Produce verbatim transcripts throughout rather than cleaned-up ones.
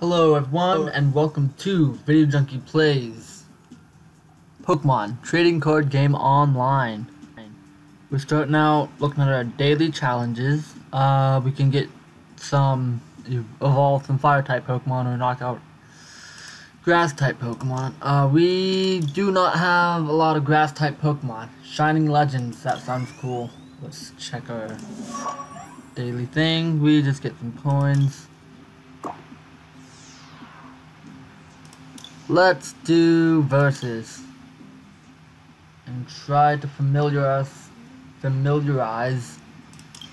Hello everyone and welcome to Video Junkie Plays Pokemon Trading Card Game Online. We're starting out looking at our daily challenges. Uh, we can get some, evolve some fire type Pokemon or knock out grass type Pokemon. Uh, we do not have a lot of grass type Pokemon. Shining Legends, that sounds cool. Let's check our daily thing. We just get some coins. Let's do versus and try to familiarize, familiarize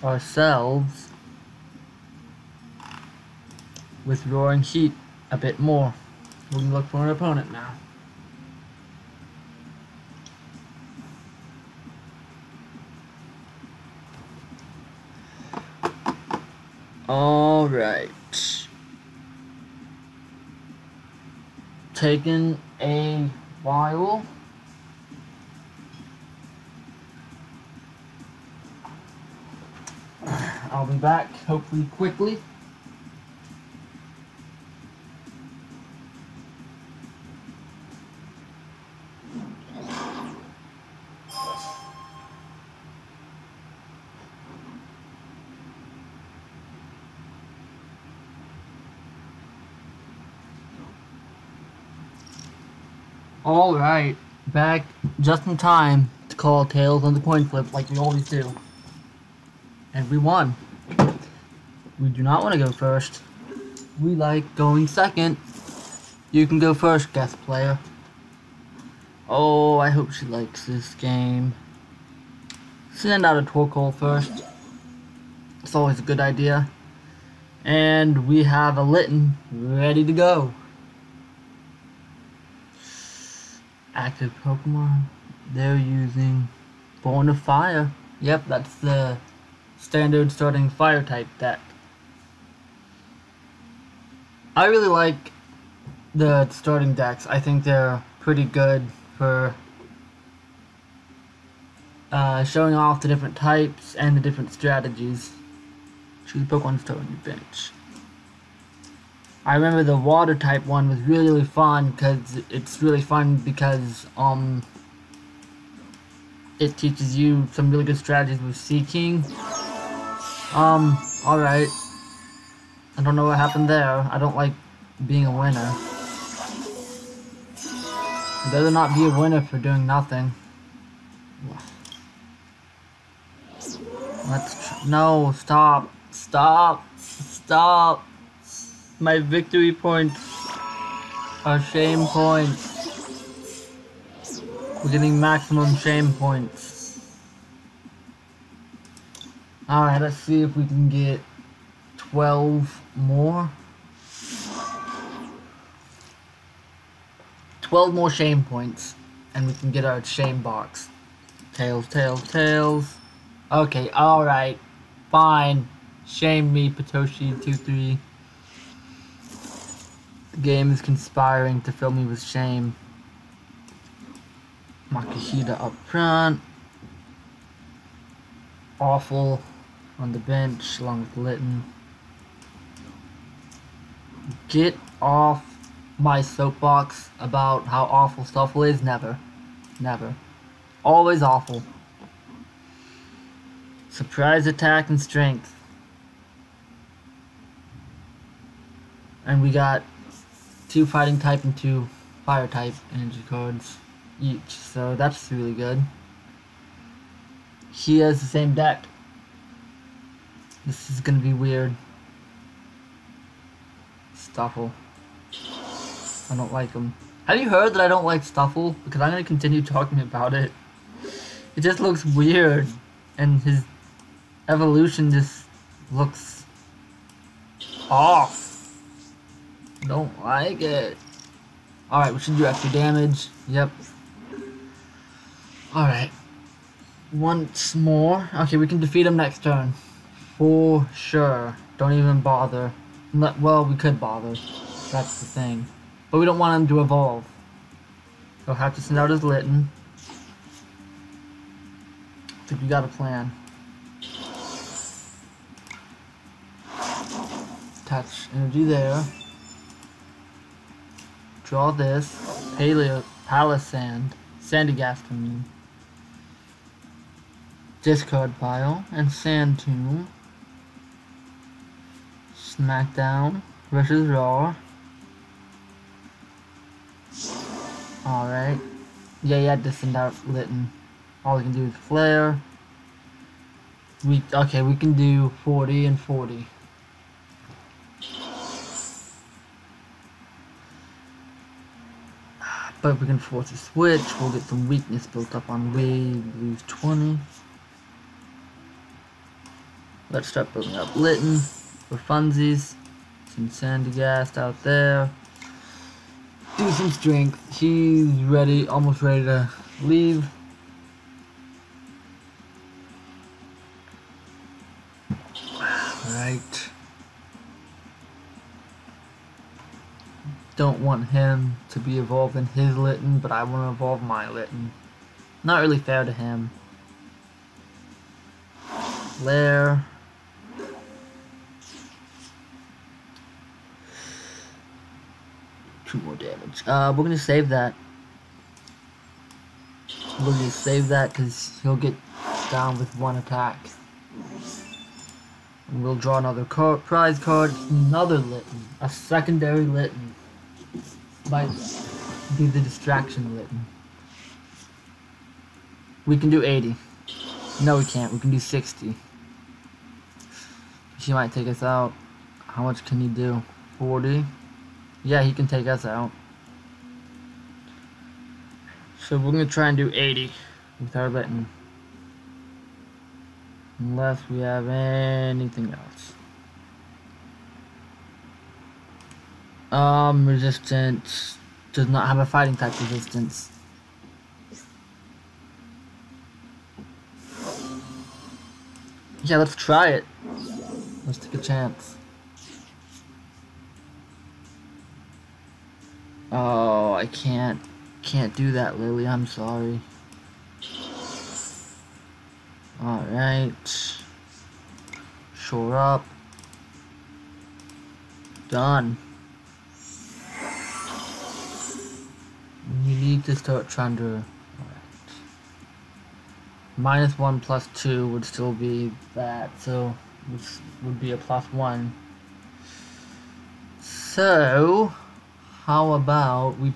ourselves with Roaring Heat a bit more. We can look for an opponent now. All right. Taken a while. I'll be back, hopefully quickly. Alright, back just in time to call tails on the coin flip like we always do. And we won. We do not want to go first. We like going second. You can go first, guest player. Oh, I hope she likes this game. Send out a Torcat first. It's always a good idea. And we have a Litten ready to go. Active Pokemon, they're using Born of Fire. Yep, that's the standard starting fire type deck. I really like the starting decks. I think they're pretty good for uh, showing off the different types and the different strategies. Choose Pokemon to throw on your bench. I remember the water type one was really, really fun because it's really fun because um it teaches you some really good strategies with Seaking. Um, alright. I don't know what happened there. I don't like being a winner. I'd rather not be a winner for doing nothing. Let's tr- no, stop, stop, stop. My victory points are shame points. We're getting maximum shame points. Alright, let's see if we can get twelve more. twelve more shame points, and we can get our shame box. Tails, tails, tails. Okay, alright. Fine. Shame me, Potoshi two three. The game is conspiring to fill me with shame. Makuhita up front. Awful on the bench along with Litten. Get off my soapbox about how awful Stuffle is. Never. Never. Always awful. Surprise attack and strength. And we got two fighting type and two fire type energy cards each, so that's really good. He has the same deck. This is gonna be weird. Stuffle. I don't like him. Have you heard that I don't like Stuffle? Because I'm gonna continue talking about it. It just looks weird, and his evolution just looks off. Don't like it. Alright, we should do extra damage. Yep. Alright. Once more. Okay, we can defeat him next turn. For sure. Don't even bother. Well, we could bother. That's the thing. But we don't want him to evolve. So have to send out his Litten. I think we got a plan. Touch energy there. Draw this. Paleo, Palossand. Sandygast, I mean. Discard pile. And Sand Tomb. Smackdown. Versus Raw. Alright. Yeah, yeah, this and out Litten. All we can do is Flare. We okay, we can do forty and forty. But we can force a switch, we'll get some weakness built up on Wave, lose twenty. Let's start building up Litten for funsies. Some Sandygast out there. Do some strength. She's ready, almost ready to leave. Right. Don't want him to be evolved in his Litten, but I want to evolve my Litten. Not really fair to him. Flare. Two more damage. Uh, we're gonna save that. We're gonna save that because he'll get down with one attack. And we'll draw another card, prize card, another Litten, a secondary Litten. Might be the distraction Litten. We can do eighty. No, we can't. We can do sixty. She might take us out. How much can he do? forty. Yeah, he can take us out. So we're gonna try and do eighty with our Litten. Unless we have anything else. Um, resistance does not have a fighting type resistance. Yeah, let's try it. Let's take a chance. Oh, I can't, can't do that, Lily. I'm sorry. All right. Shore up. Done. You need to start trying to. All right. Minus one plus two would still be that, so this would be a plus one. So. How about we?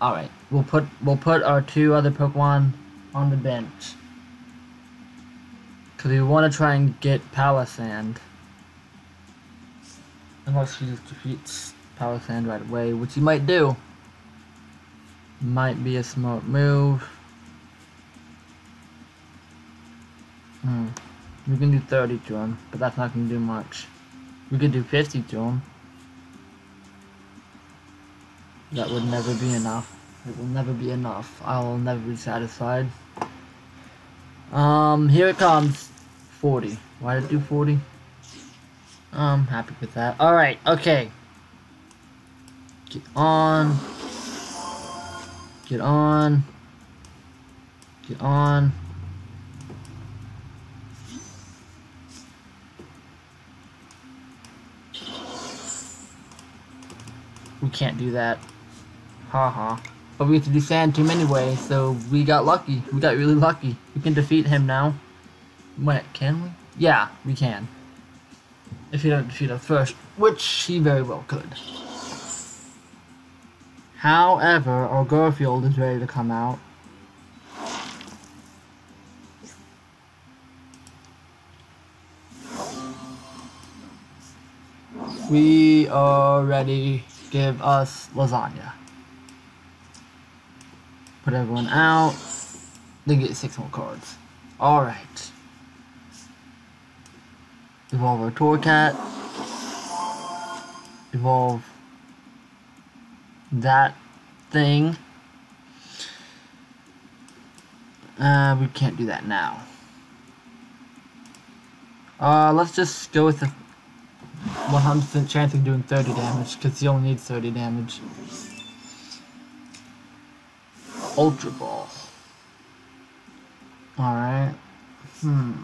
All right, we'll put we'll put our two other Pokemon on the bench because we want to try and get Palossand. Unless she just defeats Palossand right away, which he might do. Might be a smart move. Hmm. We can do thirty to him, but that's not gonna do much. We could do fifty to him. That would never be enough. It will never be enough. I will never be satisfied. Um, here it comes. forty. Why did it do forty? I'm happy with that. Alright, okay. Get on. Get on. Get on. We can't do that. Haha. -ha. But we have to do Sand Tomb anyway, so we got lucky. We got really lucky. We can defeat him now. Wait, can we? Yeah, we can. If he doesn't defeat us first, which he very well could. However, our Garfield is ready to come out. We are ready. Give us lasagna. Put everyone out. They get six more cards. Alright. Evolve our Torcat. Evolve that thing. Uh, we can't do that now. Uh, let's just go with the one hundred percent chance of doing thirty damage, because he only needs thirty damage. Ultra Ball. Alright. Hmm.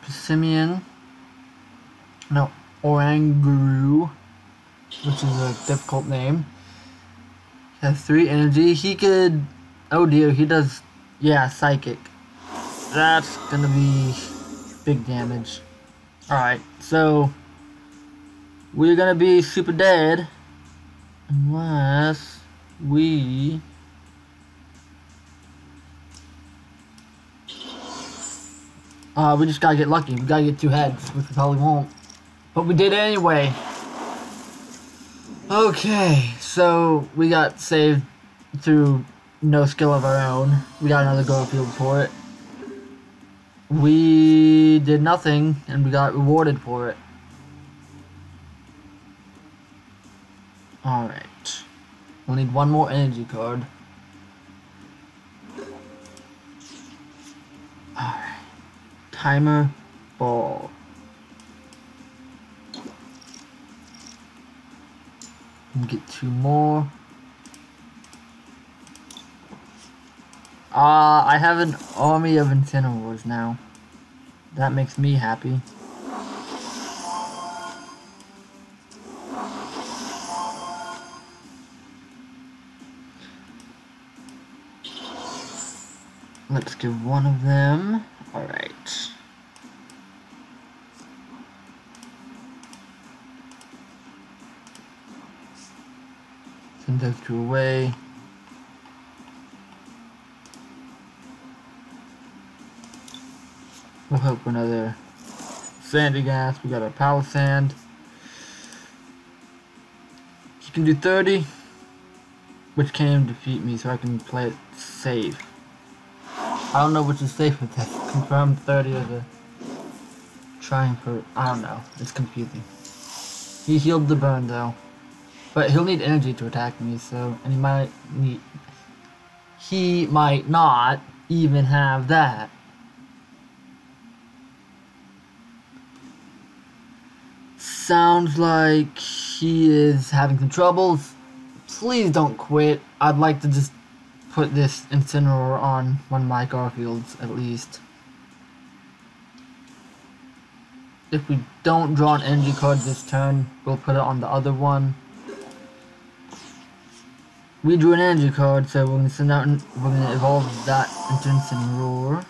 Persimian. No. Oranguru, which is a difficult name. Has three energy. He could... Oh dear, he does... Yeah, psychic. That's gonna be big damage. Alright, so... We're gonna be super dead. Unless... We... Uh, we just gotta get lucky. We gotta get two heads, which we probably won't. But we did it anyway. Okay, so we got saved through no skill of our own. We got another Garfield for it. We did nothing, and we got rewarded for it. Alright. We'll need one more energy card. Alright. Timer ball. Get two more. Ah, uh, I have an army of Incineroars now. That makes me happy. Let's give one of them. Alright. Send those two away. We'll hope for another Sandygast. We got our Palossand. You can do thirty, which can defeat me, so I can play it safe. I don't know which is safe with this. Confirmed thirty of the trying for... I don't know. It's confusing. He healed the burn though. But he'll need energy to attack me, so... And he might need... He might not even have that. Sounds like he is having some troubles. Please don't quit. I'd like to just... put this Incineroar on one of my Garfields, at least. If we don't draw an energy card this turn, we'll put it on the other one. We drew an energy card, so we're gonna send out and we're gonna evolve that into Incineroar.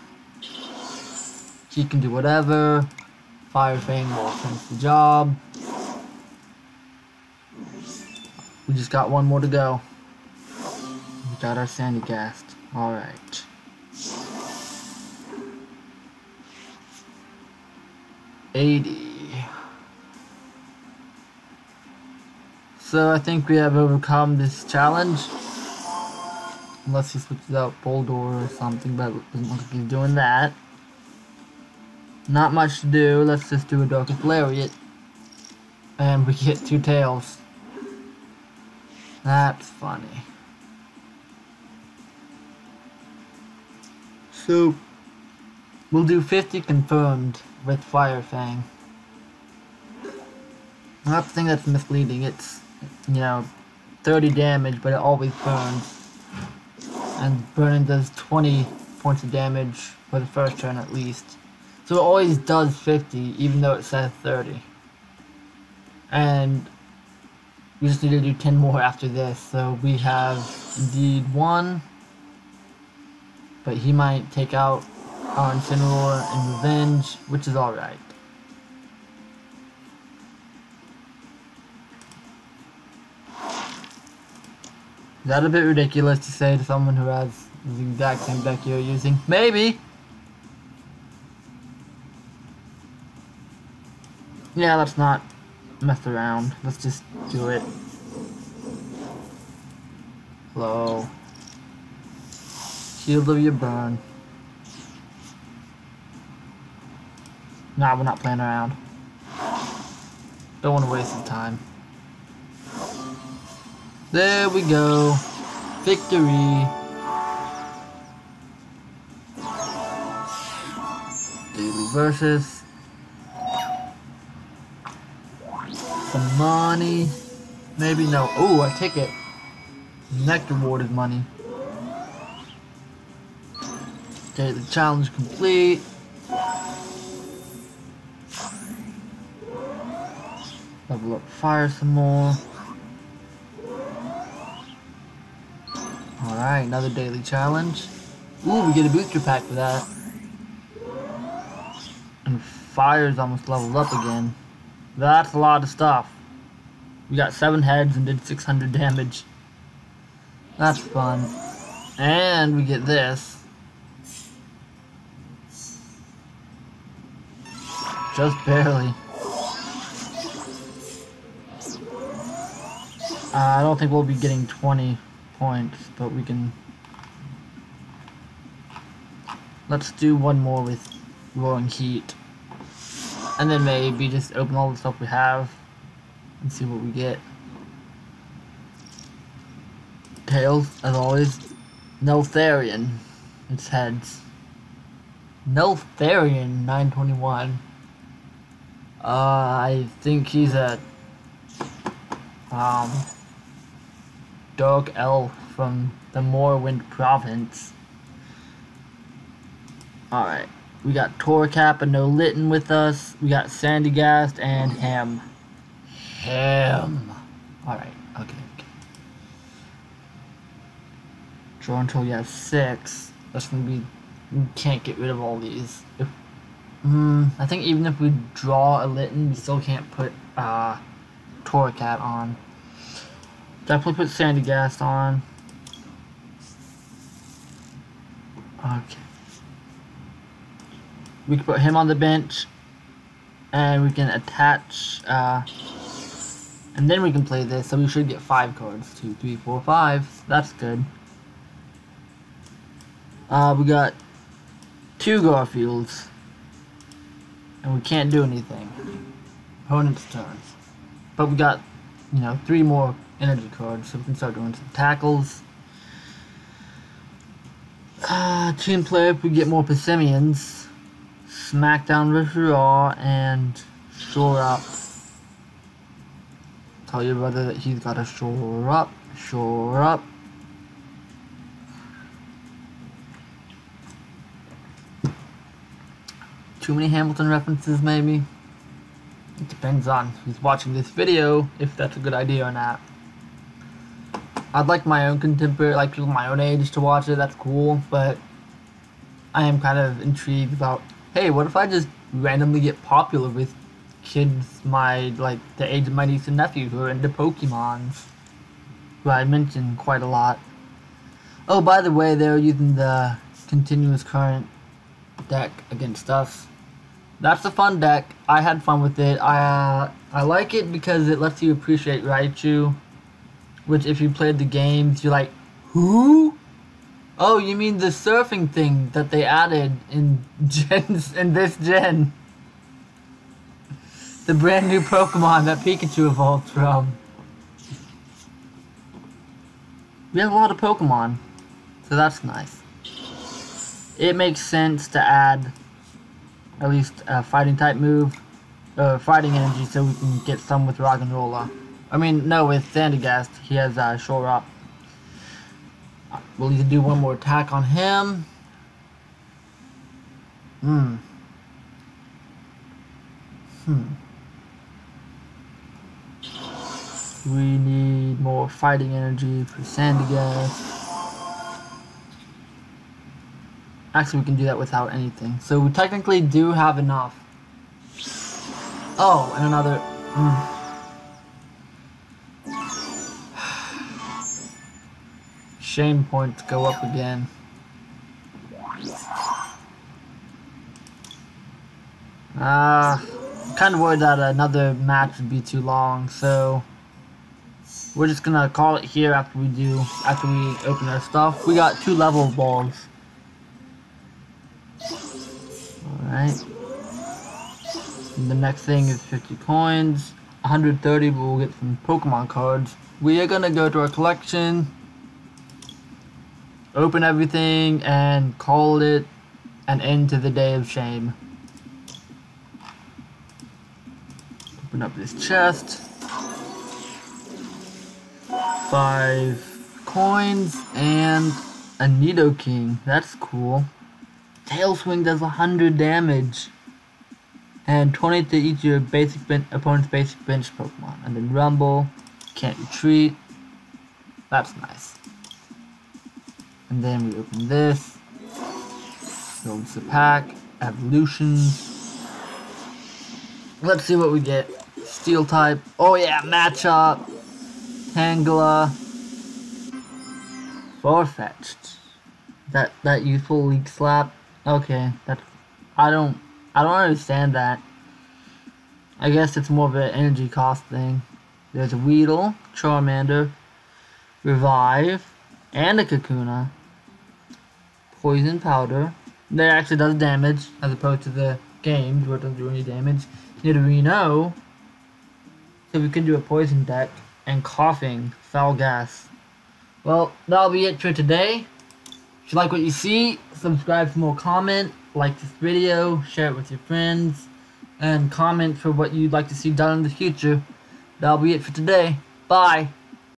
He can do whatever. Fire Fang will finish the job. We just got one more to go. Got our Sandygast. Alright. eighty. So I think we have overcome this challenge. Unless he switches out Boldor or something, but it doesn't look like he's doing that. Not much to do. Let's just do a Darkest Lariat. And we get two tails. That's funny. So, we'll do fifty confirmed with Fire Fang. Not the thing that's misleading, it's, you know, thirty damage, but it always burns. And burning does twenty points of damage for the first turn at least. So it always does fifty, even though it says thirty. And we just need to do ten more after this, so we have indeed one. But he might take out our Incineroar in revenge, which is alright. Is that a bit ridiculous to say to someone who has the exact same deck you're using? Maybe! Yeah, let's not mess around. Let's just do it. Hello. Shield of your burn. Nah, we're not playing around. Don't want to waste the time. There we go. Victory. Daily versus. Some money. Maybe no. Ooh, a ticket. Next reward is money. Okay, the challenge complete. Level up fire some more. Alright, another daily challenge. Ooh, we get a booster pack for that. And fire's almost leveled up again. That's a lot of stuff. We got seven heads and did six hundred damage. That's fun. And we get this. Just barely. Uh, I don't think we'll be getting twenty points, but we can... Let's do one more with Roaring Heat. And then maybe just open all the stuff we have and see what we get. Tails, as always. Neltharian. It's heads. Neltharian nine twenty-one. Uh, I think he's a um dog elf from the Morrowind province. Alright. We got Torcat and No Litten with us. We got Sandygast and Ham. Ham. Alright, okay, okay. Draw until you have six. That's gonna be. We can't get rid of all these. If, mm, I think even if we draw a Litten, we still can't put uh, Torcat on. Definitely put Sandygast on. Okay. We can put him on the bench, and we can attach, uh, and then we can play this, so we should get five cards. Two, three, four, five. That's good. Uh, we got two Garfields, and we can't do anything. Opponent's turn. But we got, you know, three more energy cards, so we can start doing some tackles. Uh, team player, if we get more Persimians. Smackdown versus Raw and shore up. Tell your brother that he's gotta shore up, shore up. Too many Hamilton references maybe? It depends on who's watching this video, if that's a good idea or not. I'd like my own contemporary, like people my own age to watch it, that's cool, but I am kind of intrigued about, hey, what if I just randomly get popular with kids my, like, the age of my niece and nephew who are into Pokemon, who I mentioned quite a lot. Oh, by the way, they're using the continuous current deck against us. That's a fun deck. I had fun with it. I, uh, I like it because it lets you appreciate Raichu, which if you played the games, you're like, who? Oh, you mean the surfing thing that they added in gens in this gen? The brand new Pokemon that Pikachu evolved from. We have a lot of Pokemon, so that's nice. It makes sense to add at least a fighting type move, uh, fighting energy, so we can get some with Oranguru. I mean, no, with Sandygast, he has uh, Shore Up. We'll need to do one more attack on him. Hmm. Hmm. We need more fighting energy for Sandygast. Actually, we can do that without anything. So we technically do have enough. Oh, and another... Mm. Shame points go up again. Ah, uh, I'm kind of worried that another match would be too long, so we're just gonna call it here after we do, after we open our stuff. We got two level balls. Alright. The next thing is fifty coins. one hundred thirty, we'll get some Pokemon cards. We are gonna go to our collection. Open everything and call it an end to the day of shame. Open up this chest. Five coins and a Nidoking. That's cool. Tail swing does one hundred damage. and twenty to each of your basic bench, opponent's basic bench Pokemon. And then Rumble, can't retreat. That's nice. And then we open this. Opens the pack. Evolutions. Let's see what we get. Steel type. Oh yeah, Matchup. Tangela. Farfetch'd. That that youthful leak slap. Okay, that's I don't I don't understand that. I guess it's more of an energy cost thing. There's a Weedle, Charmander, Revive, and a Kakuna. Poison powder. That actually does damage, as opposed to the games where it doesn't do any damage. Nidorino. So we can do a poison deck. And coughing, foul gas. Well, that'll be it for today. If you like what you see, subscribe for more comment, like this video, share it with your friends, and comment for what you'd like to see done in the future. That'll be it for today. Bye!